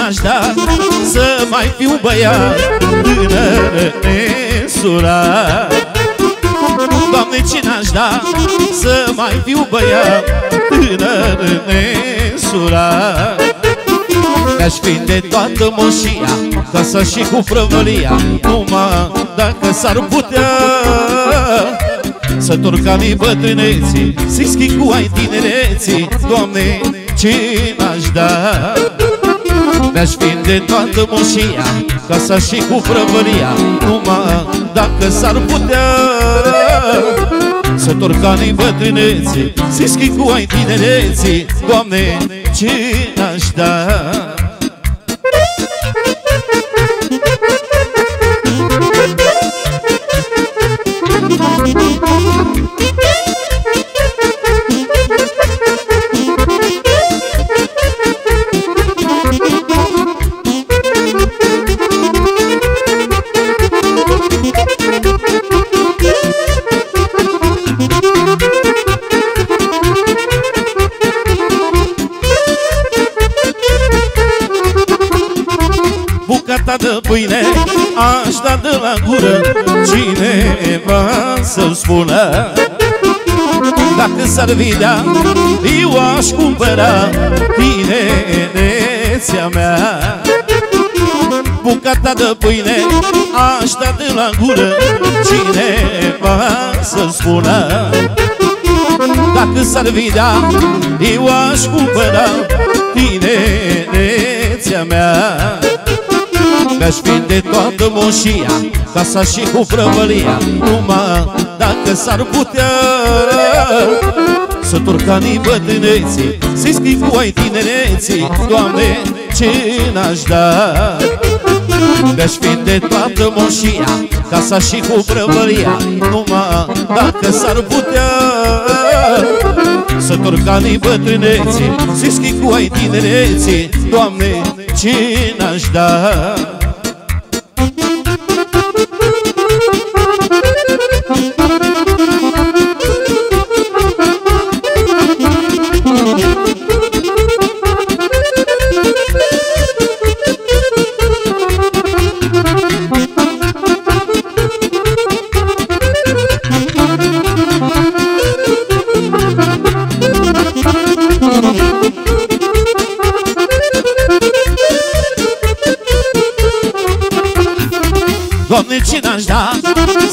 n-aș da să mai fiu băiat tânăr nesurat. Doamne, ce n-aș da să mai fiu băiat tânăr nesurat. Mi-aș prinde toată moșia, casa și cu frăvălia, numai dacă s-ar putea să torc anii bătrâneții, să-i schimb cu ai tinereții. Doamne, ce n-aș da? Mi-aș prinde toată moșia, casa și cu frăvălia, numai dacă s-ar putea să torc anii bătrâneții, să-i schimb cu ai tinereții. Doamne, ce n-aș da? Bucata de pâine aș da de la gură, cineva să-mi spună. Dacă s-ar vedea, eu aș cumpăra tinerețea mea. Bucata de pâine aș da de la gură, cineva să-mi spună. Dacă s-ar vedea, eu aș cumpăra tinerețea mea. Mi-aș vinde toată moșia, casa și cu frăvălia, numai dacă s-ar putea să torc anii bătrâneții, să-i schimb cu ai tinereții. Doamne, ce n-aș da? Mi-aș vinde toată moșia, casa și cu frăvălia, numai dacă s-ar putea să torc anii bătrâneții, să-i schimb cu ai tinereții. Doamne, ce n-aș da? Doamne, ce n-aș da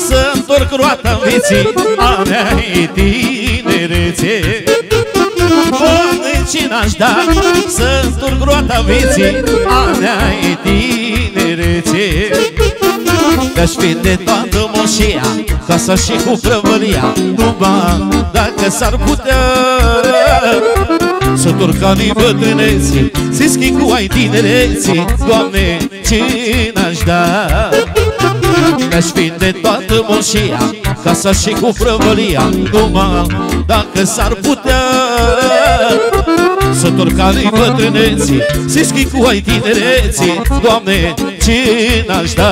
să-mi torc roata vieții a mea-i tinerețe. Doamne, ce n-aș da să-mi torc roata vieții a mea-i tinerețe. Mi-aș vinde toată moșia, casa și cu frăvălia, numai dacă s-ar putea să torc anii bătrâneții, să-i schimb cu ai tinereții. Doamne, ce n-aș da? Mi-aș vinde toată moșia, casa și cu frăvălia, numai dacă s-ar putea să torc anii bătrâneții, să-i schimb cu ai tinereții. Doamne, ce n-aș da?